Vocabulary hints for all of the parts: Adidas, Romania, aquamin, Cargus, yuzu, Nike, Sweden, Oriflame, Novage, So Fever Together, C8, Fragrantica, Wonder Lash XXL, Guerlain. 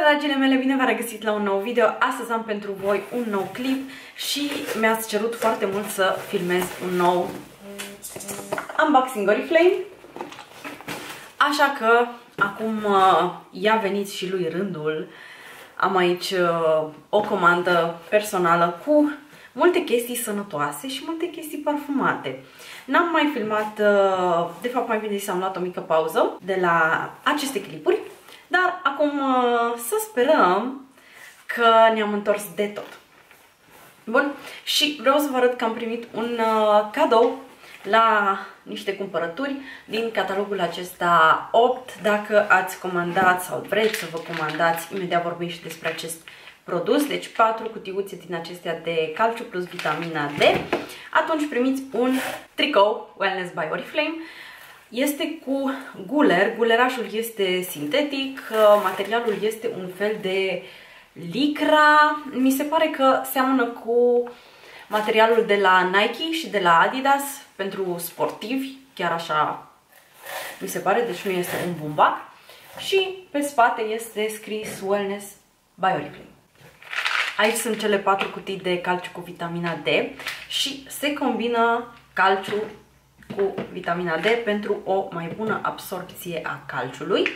dragile mele, bine v-am regăsit la un nou video. Astăzi am pentru voi un nou clip și mi-ați cerut foarte mult să filmez un nou unboxing Oriflame. Așa că acum i-a venit și lui rândul. Am aici o comandă personală cu multe chestii sănătoase și multe chestii parfumate. N-am mai filmat, de fapt mai bine zis, am luat o mică pauză de la aceste clipuri. Dar acum să sperăm că ne-am întors de tot. Bun, și vreau să vă arăt că am primit un cadou la niște cumpărături din catalogul acesta 8. Dacă ați comandat sau vreți să vă comandați, imediat vorbim și despre acest produs. Deci 4 cutiuțe din acestea de calciu plus vitamina D. Atunci primiți un tricou Wellness by Oriflame. Este cu guler, gulerașul este sintetic, materialul este un fel de licra, mi se pare că seamănă cu materialul de la Nike și de la Adidas pentru sportivi, chiar așa mi se pare, deci nu este un bumbac și pe spate este scris Wellness by Oriflame. Aici sunt cele 4 cutii de calciu cu vitamina D și se combină calciu cu vitamina D pentru o mai bună absorbție a calciului.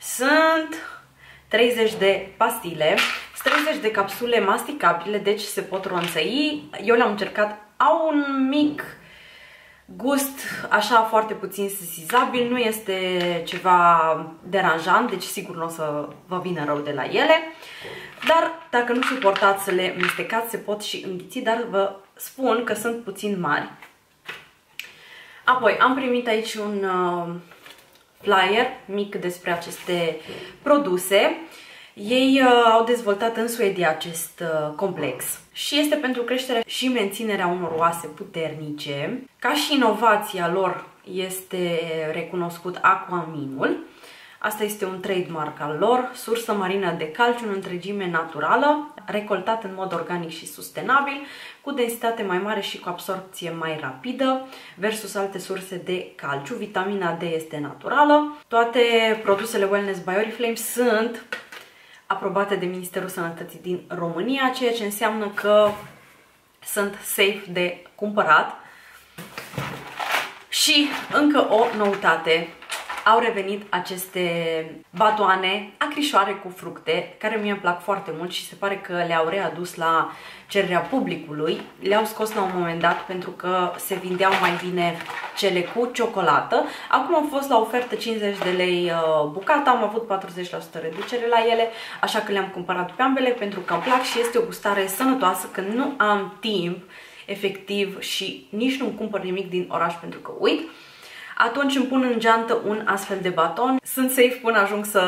Sunt 30 de pastile, 30 de capsule masticabile, deci se pot ronțăi. Eu le-am încercat, au un mic gust, așa foarte puțin sesizabil, nu este ceva deranjant, deci sigur nu o să vă vină rău de la ele. Dar dacă nu suportați să le mestecați, se pot și înghiți, dar vă spun că sunt puțin mari. Apoi am primit aici un flyer mic despre aceste produse. Ei au dezvoltat în Suedia acest complex și este pentru creșterea și menținerea unor oase puternice. Ca și inovația lor este recunoscut aquaminul. Asta este un trademark al lor, sursă marină de calciu în întregime naturală, recoltat în mod organic și sustenabil, cu densitate mai mare și cu absorpție mai rapidă versus alte surse de calciu. Vitamina D este naturală. Toate produsele Wellness by Oriflame sunt aprobate de Ministerul Sănătății din România, ceea ce înseamnă că sunt safe de cumpărat. Și încă o noutate. Au revenit aceste batoane, acrișoare cu fructe, care mie îmi plac foarte mult și se pare că le-au readus la cererea publicului. Le-au scos la un moment dat pentru că se vindeau mai bine cele cu ciocolată. Acum au fost la ofertă 50 de lei bucata, am avut 40% reducere la ele, așa că le-am cumpărat pe ambele pentru că îmi plac și este o gustare sănătoasă când nu am timp efectiv și nici nu cumpăr nimic din oraș pentru că uit. Atunci îmi pun în geantă un astfel de baton. Sunt safe până ajung să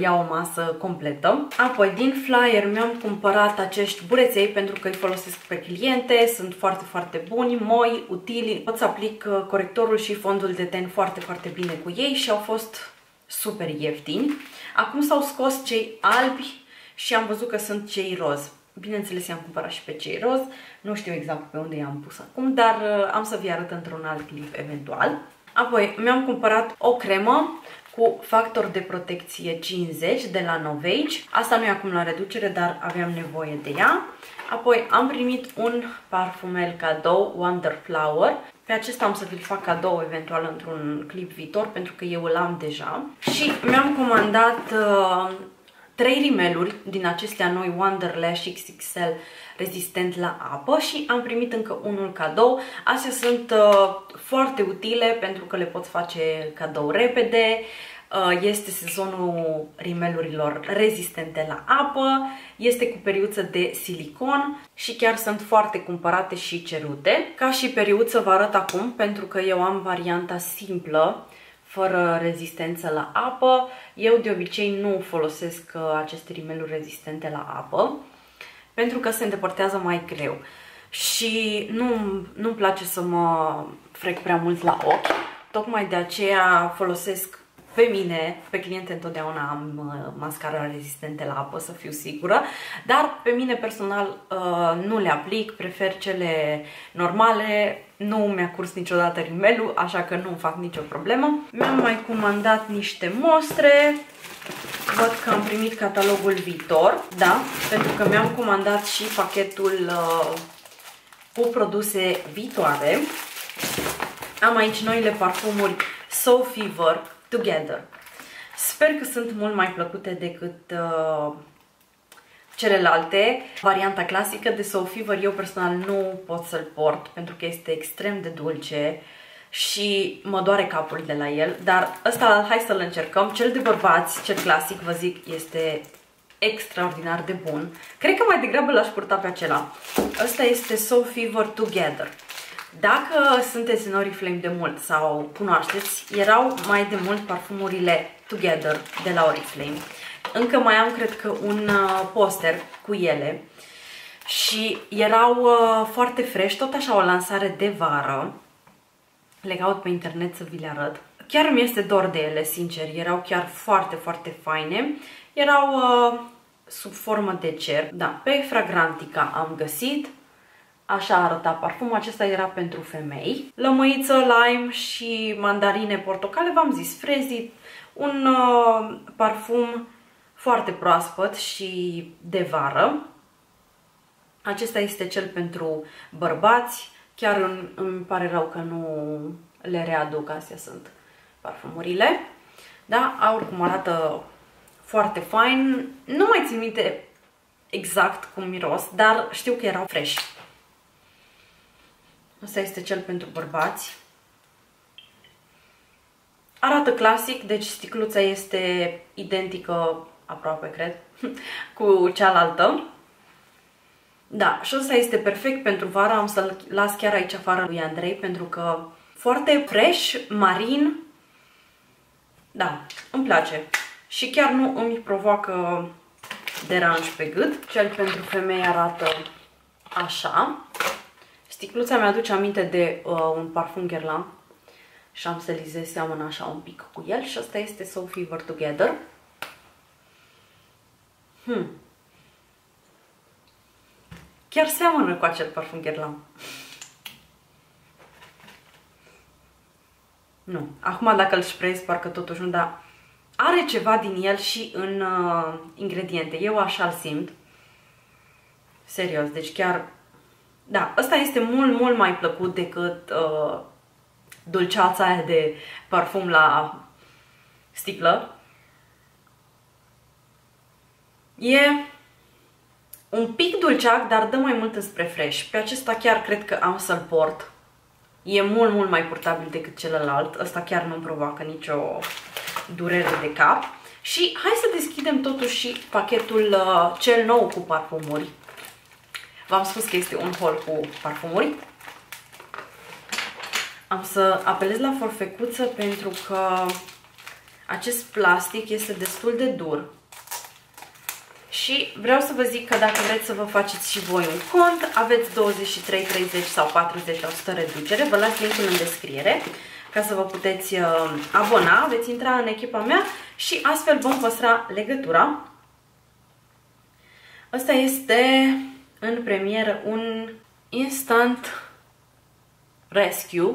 iau o masă completă. Apoi din flyer mi-am cumpărat acești bureței pentru că îi folosesc pe cliente. Sunt foarte, foarte buni, moi, utili. Pot să aplic corectorul și fondul de ten foarte, foarte bine cu ei și au fost super ieftini. Acum s-au scos cei albi și am văzut că sunt cei roz. Bineînțeles, i-am cumpărat și pe cei roz. Nu știu exact pe unde i-am pus acum, dar am să vi arăt într-un alt clip eventual. Apoi mi-am cumpărat o cremă cu factor de protecție 50 de la Novage. Asta nu e acum la reducere, dar aveam nevoie de ea. Apoi am primit un parfumel cadou, Wonder Flower. Pe acesta am să vi-l fac cadou eventual într-un clip viitor, pentru că eu îl am deja. Și mi-am comandat 3 rimeluri din acestea noi, Wonder Lash XXL, rezistent la apă și am primit încă unul cadou. Astea sunt foarte utile pentru că le poți face cadou repede. Este sezonul rimelurilor rezistente la apă, este cu periuță de silicon și chiar sunt foarte cumpărate și cerute. Ca și periuță vă arăt acum pentru că eu am varianta simplă, fără rezistență la apă. Eu de obicei nu folosesc aceste rimeluri rezistente la apă pentru că se îndepărtează mai greu și nu-mi place să mă frec prea mult la ochi. Tocmai de aceea folosesc pe mine, pe cliente întotdeauna am mascara rezistente la apă, să fiu sigură, dar pe mine personal nu le aplic, prefer cele normale, nu mi-a curs niciodată rimelul, așa că nu fac nicio problemă. Mi-am mai comandat niște mostre Văd că am primit catalogul viitor, da? Pentru că mi-am comandat și pachetul cu produse viitoare. Am aici noile parfumuri So Fever Together. Sper că sunt mult mai plăcute decât celelalte. Varianta clasică de So Fever eu personal nu pot să-l port pentru că este extrem de dulce și mă doare capul de la el, dar ăsta hai să-l încercăm. Cel de bărbați, cel clasic, vă zic, este extraordinar de bun. Cred că mai degrabă l-aș purta pe acela. Ăsta este So Fever Together. Dacă sunteți în Oriflame de mult sau cunoașteți, erau mai de mult parfumurile Together de la Oriflame. Încă mai am, cred că, un poster cu ele și erau foarte fresh, tot așa o lansare de vară. Le caut pe internet să vi le arăt. Chiar mi este dor de ele, sincer, erau chiar foarte, foarte faine. Erau sub formă de cer. Da, pe Fragrantica am găsit. Așa arăta parfumul, acesta era pentru femei. Lămâiță, lime și mandarine, portocale, v-am zis, frezit. Un parfum foarte proaspăt și de vară. Acesta este cel pentru bărbați. Chiar îmi pare rău că nu le readuc, astea sunt parfumurile. Da, oricum arată foarte fain. Nu mai țin minte exact cum miros, dar știu că erau fresh. Asta este cel pentru bărbați. Arată clasic, deci sticluța este identică, aproape cred, cu cealaltă. Da, și ăsta este perfect pentru vară, am să-l las chiar aici afară lui Andrei, pentru că foarte fresh, marin, da, îmi place. Și chiar nu îmi provoacă deranj pe gât. Cel pentru femei arată așa. Sticluța mi-aduce aminte de un parfum Guerlain și am să lizez, seamănă așa un pic cu el și ăsta este So Fever Together. Chiar seamănă cu acel parfum Guerlain. Nu. Acum dacă îl sprez, parcă totuși nu, dar are ceva din el și în ingrediente. Eu așa îl simt. Serios, deci chiar... Da, ăsta este mult, mult mai plăcut decât dulceața aia de parfum la sticlă. E... un pic dulceac, dar dă mai mult înspre fresh. Pe acesta chiar cred că am să-l port. E mult, mult mai purtabil decât celălalt. Ăsta chiar nu-mi provoacă nicio durere de cap. Și hai să deschidem totuși și pachetul cel nou cu parfumuri. V-am spus că este un haul cu parfumuri. Am să apelez la forfecuță pentru că acest plastic este destul de dur. Și vreau să vă zic că dacă vreți să vă faceți și voi un cont, aveți 23, 30 sau 40% reducere. Vă las linkul în descriere ca să vă puteți abona. Veți intra în echipa mea și astfel vom păstra legătura. Ăsta este în premieră un Instant Rescue.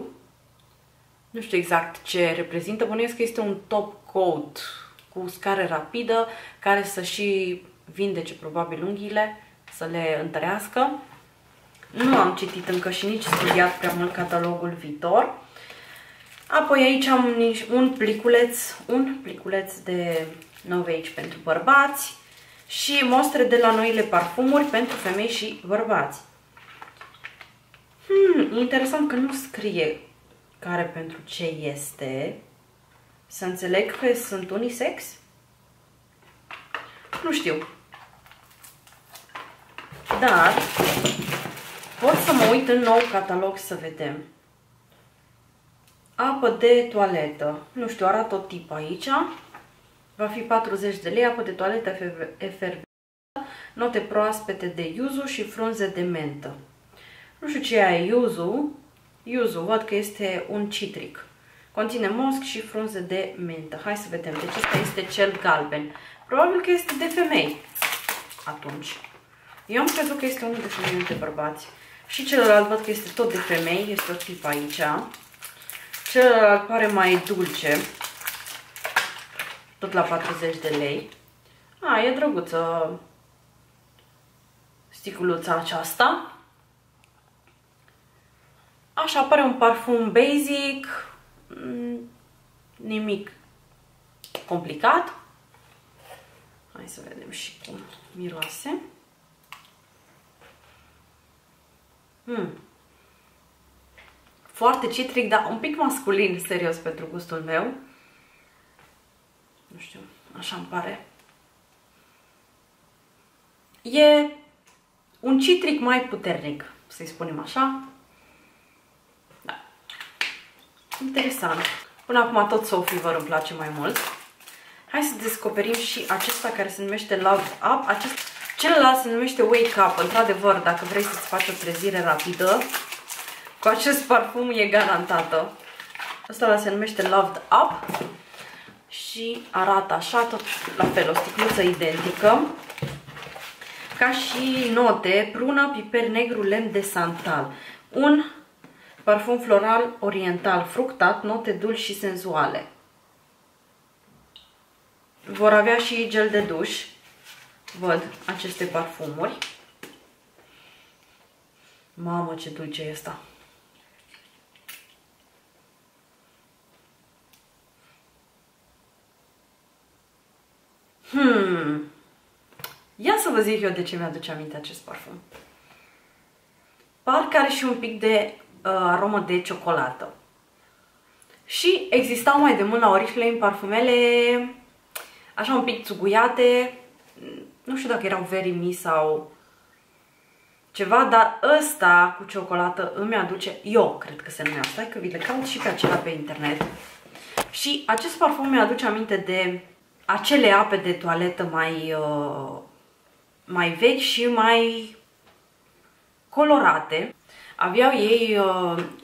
Nu știu exact ce reprezintă. Bănuiesc că este un top coat cu uscare rapidă care să și... vindece probabil unghiile, să le întărească. Nu am citit încă și nici studiat prea mult catalogul viitor. Apoi aici am un pliculeț de Novage pentru bărbați și mostre de la noile parfumuri pentru femei și bărbați. Interesant că nu scrie care pentru ce este. Să înțeleg că sunt unisex? Nu știu. Dar pot să mă uit în nou catalog să vedem. Apă de toaletă. Nu știu, arată o tipă aici. Va fi 40 de lei. Apă de toaletă efervescentă, note proaspete de yuzu și frunze de mentă. Nu știu ce e yuzu. Yuzu, văd că este un citric. Conține mosc și frunze de mentă. Hai să vedem. Deci ăsta este cel galben. Probabil că este de femei. Atunci. Eu am crezut că este unul de femei, de bărbați. Și celălalt văd că este tot de femei. Este o tipă aici. Celălalt pare mai dulce. tot la 40 de lei. A, e drăguță sticuluța aceasta. Așa apare un parfum basic, nimic complicat. Hai să vedem și cum miroase. Foarte citric, dar un pic masculin, serios, pentru gustul meu. Nu știu, așa îmi pare. E un citric mai puternic, să-i spunem așa. Da. Interesant. Până acum tot So Fever îmi place mai mult. Hai să descoperim și acesta care se numește Love Up. Celălalt se numește Wake Up. Într-adevăr, dacă vrei să-ți faci o trezire rapidă, cu acest parfum e garantată. Ăsta se numește Loved Up și arată așa, tot la fel, o sticluță identică. Ca și note, prună, piper negru, lemn de santal. Un parfum floral oriental, fructat, note dulci și senzuale. Vor avea și gel de duș, văd, aceste parfumuri. Mamă, ce dulce e ăsta! Ia să vă zic eu de ce mi-aduce aminte acest parfum. Parcă are și un pic de aromă de ciocolată. Și existau mai de mult la Oriflame parfumele așa un pic țuguiate. Nu știu dacă erau Verimi sau ceva, dar ăsta cu ciocolată îmi aduce, eu cred că se numea asta, că vi le caut și pe acela pe internet. Și acest parfum mi-aduce aminte de acele ape de toaletă mai vechi și mai colorate. Aveau ei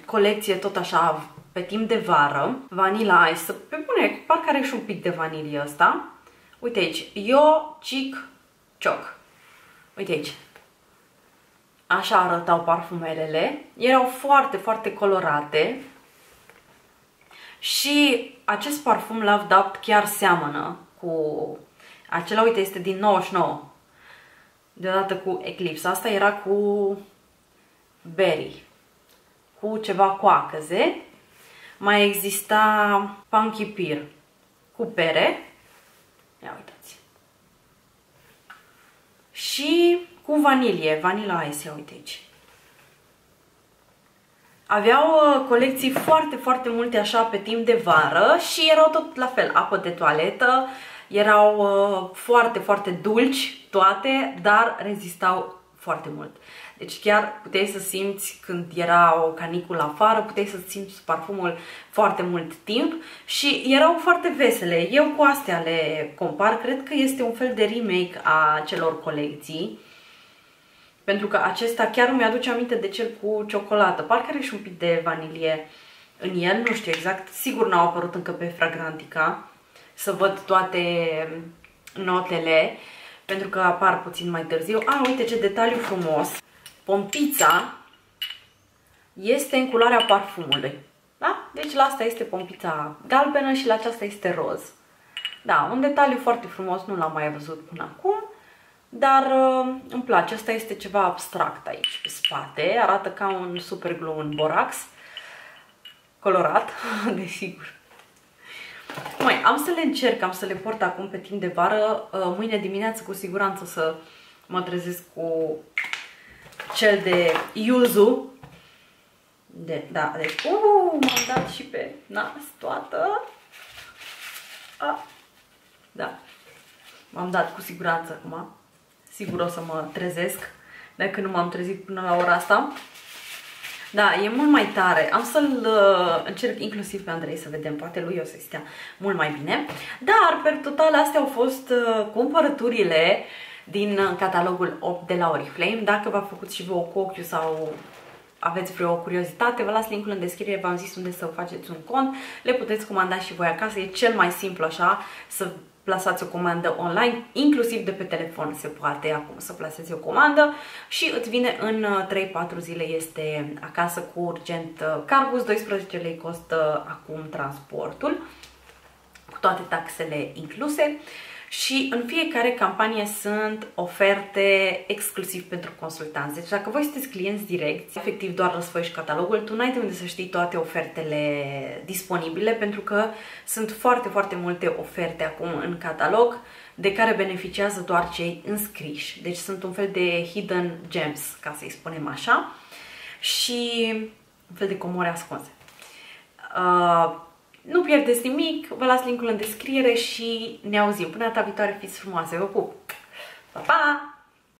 colecție tot așa pe timp de vară, Vanilla Ice. Pe bune, parcă are și un pic de vanilie ăsta. Uite aici, Yo Chic Choc. Uite aici. Așa arătau parfumerele. Erau foarte, foarte colorate. Și acest parfum Loved Up chiar seamănă cu acela, uite, este din 99. Deodată cu Eclipse. Asta era cu berry, cu ceva coacăze. Mai exista Punky Pear cu pere. Ia uitați. Și cu vanilie, Vanilla Ice, ia uite aici. Aveau colecții foarte, foarte multe așa pe timp de vară și erau tot la fel, apă de toaletă, erau foarte, foarte dulci toate, dar rezistau foarte mult. Deci chiar puteai să simți când era o caniculă afară, puteai să simți parfumul foarte mult timp și erau foarte vesele. Eu cu astea le compar, cred că este un fel de remake a celor colecții. Pentru că acesta chiar îmi aduce aminte de cel cu ciocolată. Parcă are și un pic de vanilie în el, nu știu exact. Sigur n-au apărut încă pe Fragrantica să văd toate notele, pentru că apar puțin mai târziu. A, uite ce detaliu frumos! Pompița este în culoarea parfumului. Da? Deci la asta este pompița galbenă și la aceasta este roz. Da, un detaliu foarte frumos, nu l-am mai văzut până acum. Dar îmi place, asta este ceva abstract aici pe spate, arată ca un super glue în borax, colorat, desigur. Mai, am să le încerc, am să le port acum pe timp de vară, mâine dimineață cu siguranță o să mă trezesc cu cel de yuzu. Da, deci, m-am dat și pe nas toată. Da, m-am dat cu siguranță acum. Sigur o să mă trezesc, dacă nu m-am trezit până la ora asta. Da, e mult mai tare. Am să-l încerc inclusiv pe Andrei să vedem. Poate lui o să-i stea mult mai bine. Dar, per total, astea au fost cumpărăturile din catalogul 8 de la Oriflame. Dacă v-a făcut și vouă cu ochiul sau aveți vreo curiozitate, vă las link-ul în descriere, v-am zis unde să faceți un cont. Le puteți comanda și voi acasă. E cel mai simplu așa să plasați o comandă online, inclusiv de pe telefon se poate acum să plasezi o comandă și îți vine în 3-4 zile, este acasă cu urgent Cargus, 12 lei costă acum transportul. toate taxele incluse. Și în fiecare campanie sunt oferte exclusiv pentru consultanți. Deci dacă voi sunteți clienți direcți, efectiv doar răsfoiești catalogul, tu n-ai de unde să știi toate ofertele disponibile, pentru că sunt foarte, foarte multe oferte acum în catalog, de care beneficiază doar cei înscriși. Deci sunt un fel de hidden gems, ca să-i spunem așa, și un fel de comori ascunse. Nu pierdeți nimic, vă las link-ul în descriere și ne auzim. Până data viitoare, fiți frumoase, vă pup! Pa, pa!